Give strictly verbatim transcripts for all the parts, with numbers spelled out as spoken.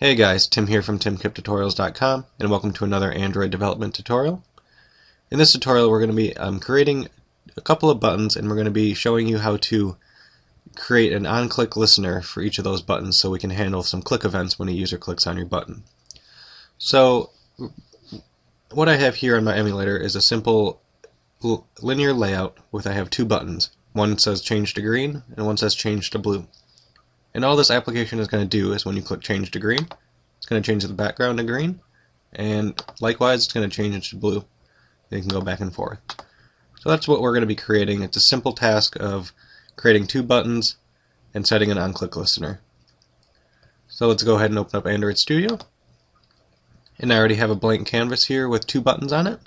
Hey guys, Tim here from Tim Kip Tutorials dot com, and welcome to another Android development tutorial. In this tutorial we're going to be um, creating a couple of buttons, and we're going to be showing you how to create an on-click listener for each of those buttons so we can handle some click events when a user clicks on your button. So what I have here on my emulator is a simple linear layout with I have two buttons. One says change to green and one says change to blue. And all this application is going to do is when you click change to green, it's going to change the background to green, and likewise it's going to change it to blue. They can go back and forth. So that's what we're going to be creating. It's a simple task of creating two buttons and setting an on-click listener. So let's go ahead and open up Android Studio. And I already have a blank canvas here with two buttons on it.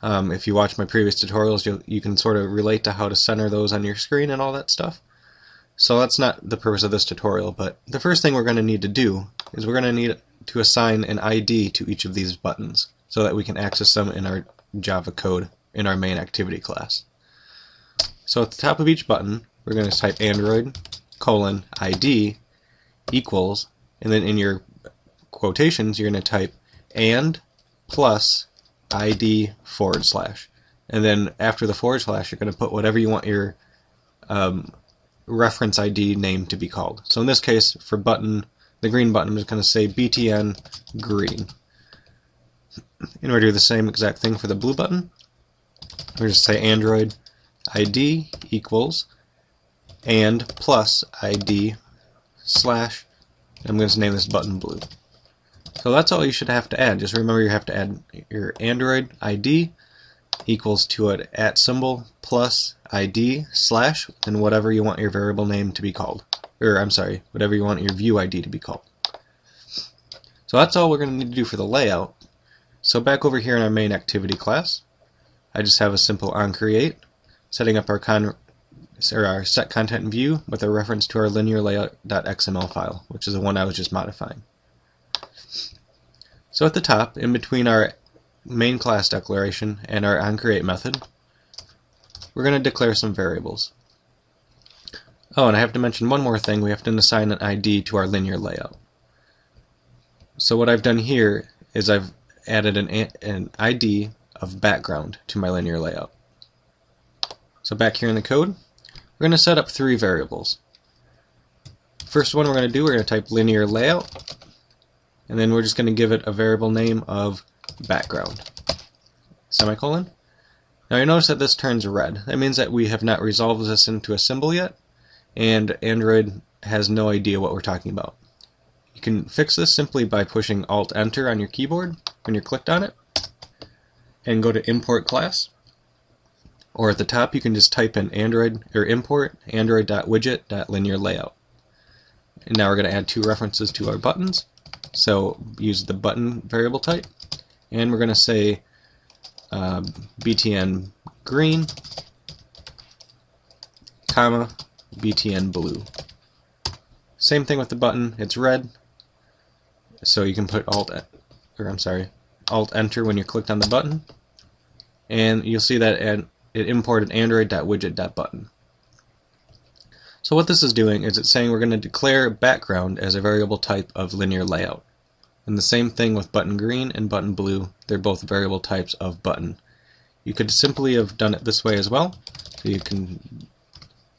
Um, if you watch my previous tutorials, you you can sort of relate to how to center those on your screen and all that stuff. So that's not the purpose of this tutorial, but the first thing we're going to need to do is we're going to need to assign an I D to each of these buttons so that we can access them in our Java code in our main activity class. So at the top of each button, we're going to type Android colon I D equals, and then in your quotations you're going to type and plus I D forward slash, and then after the forward slash you're going to put whatever you want your um, reference I D name to be called. So in this case, for button, the green button, I'm just going to say B T N green. And we're going to do the same exact thing for the blue button. We're just say Android I D equals and plus I D slash. I'm going to name this button blue. So that's all you should have to add. Just remember, you have to add your Android I D equals to an at symbol plus I D slash and whatever you want your variable name to be called, or I'm sorry, whatever you want your view I D to be called. So that's all we're going to need to do for the layout. So back over here in our main activity class, I just have a simple onCreate, setting up our con or our setContentView with a reference to our linear layout dot X M L file, which is the one I was just modifying. So at the top, in between our main class declaration and our onCreate method, we're going to declare some variables. Oh, and I have to mention one more thing. We have to assign an I D to our linear layout. So what I've done here is I've added an, an I D of background to my linear layout. So back here in the code, we're going to set up three variables. First one we're going to do, we're going to type linear layout, and then we're just going to give it a variable name of background, semicolon. Now you notice that this turns red. That means that we have not resolved this into a symbol yet, and Android has no idea what we're talking about. You can fix this simply by pushing Alt-Enter on your keyboard when you're clicked on it, and go to Import Class, or at the top you can just type in Android, or import android dot widget dot linear layout. And now we're going to add two references to our buttons, so use the button variable type, and we're going to say Uh, B T N green, comma, B T N blue. Same thing with the button, it's red, so you can put Alt, or I'm sorry, Alt Enter when you're clicked on the button, and you'll see that it imported android dot widget dot button. So what this is doing is it's saying we're going to declare background as a variable type of linear layout. And the same thing with button green and button blue. They're both variable types of button. You could simply have done it this way as well. So you can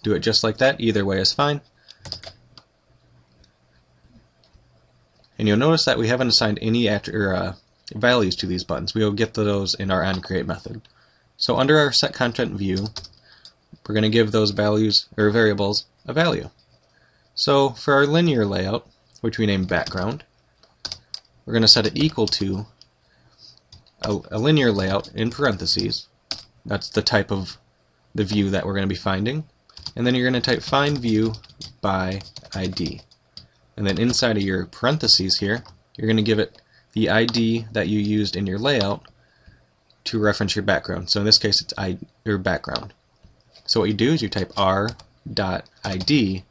do it just like that. Either way is fine. And you'll notice that we haven't assigned any or, uh, values to these buttons. We'll get to those in our onCreate method. So under our set content view, we're going to give those values or variables a value. So for our linear layout, which we name background, we're going to set it equal to a, a linear layout in parentheses. That's the type of the view that we're going to be finding. And then you're going to type find view by I D. And then inside of your parentheses here, you're going to give it the I D that you used in your layout to reference your background. So in this case, it's I, your background. So what you do is you type r dot I D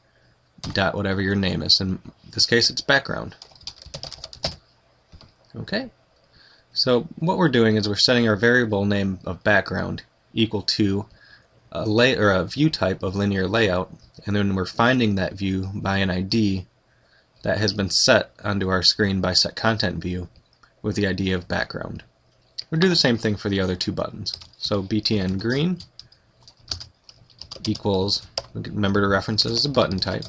dot whatever your name is. In this case, it's background. Okay, so what we're doing is we're setting our variable name of background equal to a, lay or a view type of linear layout, and then we're finding that view by an I D that has been set onto our screen by setContentView with the idea of background. We'll do the same thing for the other two buttons. So B T N green equals, remember to reference it as a button type,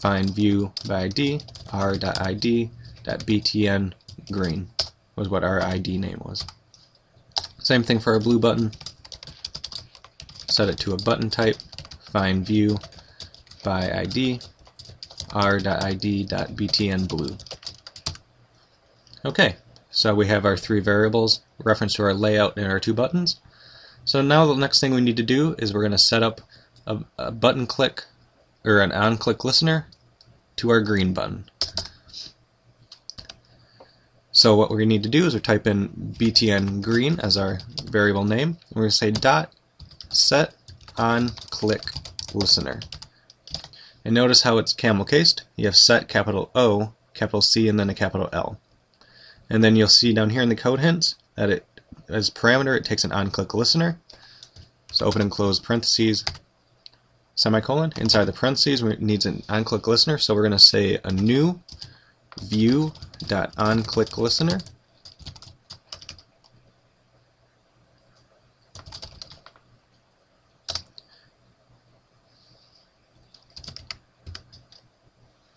findViewById, r.id.btn green was what our I D name was. Same thing for our blue button. Set it to a button type, findViewById, r.id.btn blue. Okay, so we have our three variables, reference to our layout and our two buttons. So now the next thing we need to do is we're going to set up a, a button click or an onClick listener to our green button. So what we need to do is we type in B T N green as our variable name, and we're going to say dot set on click listener. And notice how it's camel cased. You have set capital O, capital C, and then a capital L. And then you'll see down here in the code hints that it, as parameter, it takes an onClick listener. So open and close parentheses, semicolon. Inside the parentheses, it needs an onClick listener. So we're going to say a new view.onClickListener.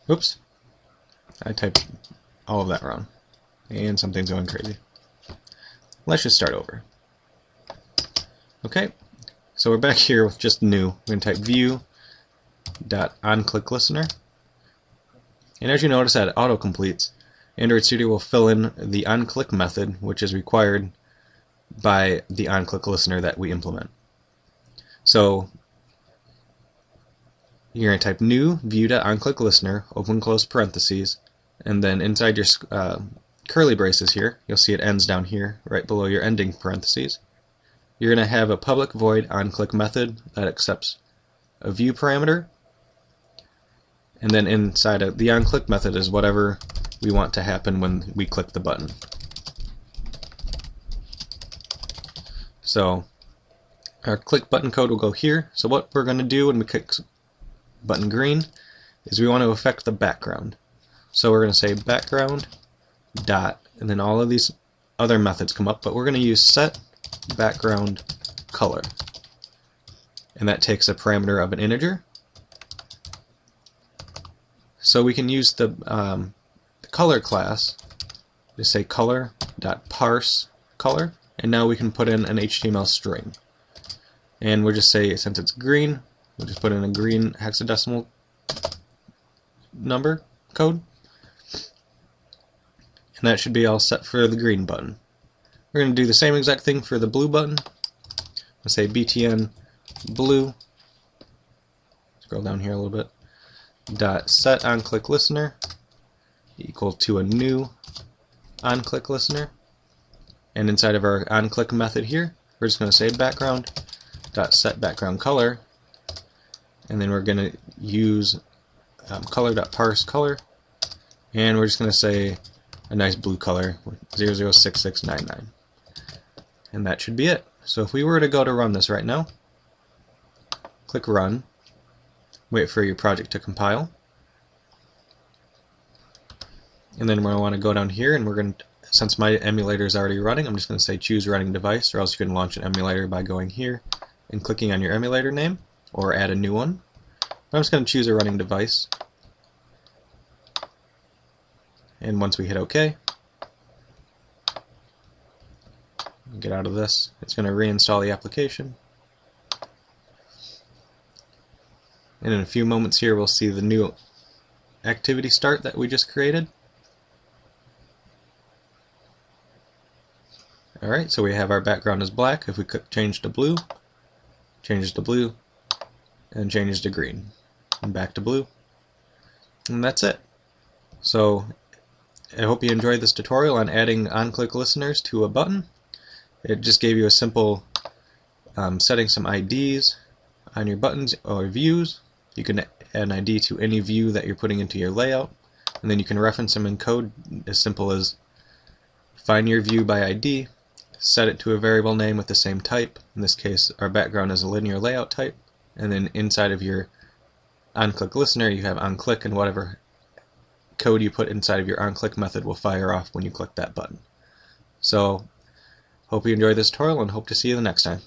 Oops, I typed all of that wrong. And something's going crazy. Let's just start over. Okay, so we're back here with just new. We're going to type view.onClickListener. And as you notice that it auto-completes, Android Studio will fill in the onClick method, which is required by the onClick listener that we implement. So you're going to type new view.onClickListener, open close parentheses, and then inside your uh, curly braces here, you'll see it ends down here, right below your ending parentheses. You're going to have a public void onClick method that accepts a view parameter, and then inside of the onClick method is whatever we want to happen when we click the button. So our click button code will go here. So what we're going to do when we click button green is we want to affect the background. So we're going to say background dot, and then all of these other methods come up, but we're going to use set background color, and that takes a parameter of an integer. So we can use the, um, the color class to say color dot parse color, and now we can put in an H T M L string, and we'll just say, since it's green, we'll just put in a green hexadecimal number code, and that should be all set for the green button. We're going to do the same exact thing for the blue button. Let's say B T N blue, scroll down here a little bit, dot set onClick listener equal to a new onClick listener, and inside of our onClick method here, we're just going to say background dot set background color, and then we're going to use um, color dot parse color, and we're just going to say a nice blue color, zero zero six six nine nine, and that should be it. So if we were to go to run this right now, click run, wait for your project to compile, and then we're going to want to go down here, and we're going to, since my emulator is already running, I'm just going to say choose running device, or else you can launch an emulator by going here and clicking on your emulator name, or add a new one. I'm just going to choose a running device. And once we hit OK, get out of this, it's going to reinstall the application. And in a few moments here, we'll see the new activity start that we just created. Alright, so we have our background is black. If we click change to blue, changes to blue, and changes to green, and back to blue. And that's it. So I hope you enjoyed this tutorial on adding onClick listeners to a button. It just gave you a simple um, setting some I Ds on your buttons or views. You can add an I D to any view that you're putting into your layout, and then you can reference them in code as simple as find your view by I D, set it to a variable name with the same type. In this case, our background is a linear layout type, and then inside of your onClick listener, you have onClick and whatever code you put inside of your onClick method will fire off when you click that button. So, hope you enjoyed this tutorial and hope to see you the next time.